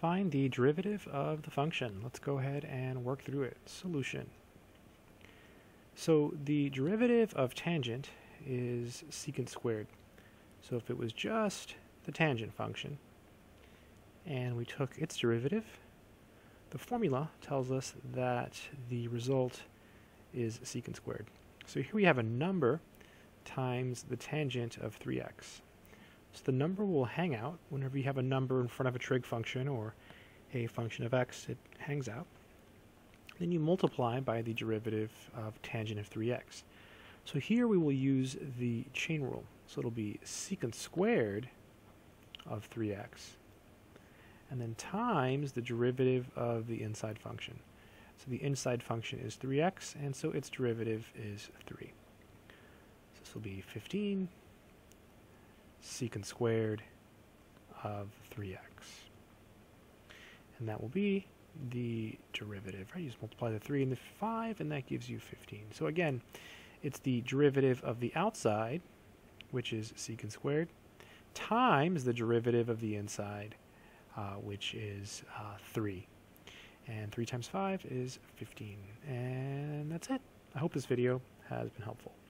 Find the derivative of the function. Let's go ahead and work through it. Solution. So the derivative of tangent is secant squared. So if it was just the tangent function and we took its derivative, the formula tells us that the result is secant squared. So here we have a number times the tangent of 3x. So the number will hang out whenever you have a number in front of a trig function or a function of x, it hangs out. Then you multiply by the derivative of tangent of 3x. So here we will use the chain rule. So it'll be secant squared of 3x and then times the derivative of the inside function. So the inside function is 3x and so its derivative is 3. So this will be 15 secant squared of 3x. And that will be the derivative, right? You just multiply the 3 and the 5 and that gives you 15. So again, it's the derivative of the outside, which is secant squared, times the derivative of the inside, which is 3. And 3 times 5 is 15. And that's it. I hope this video has been helpful.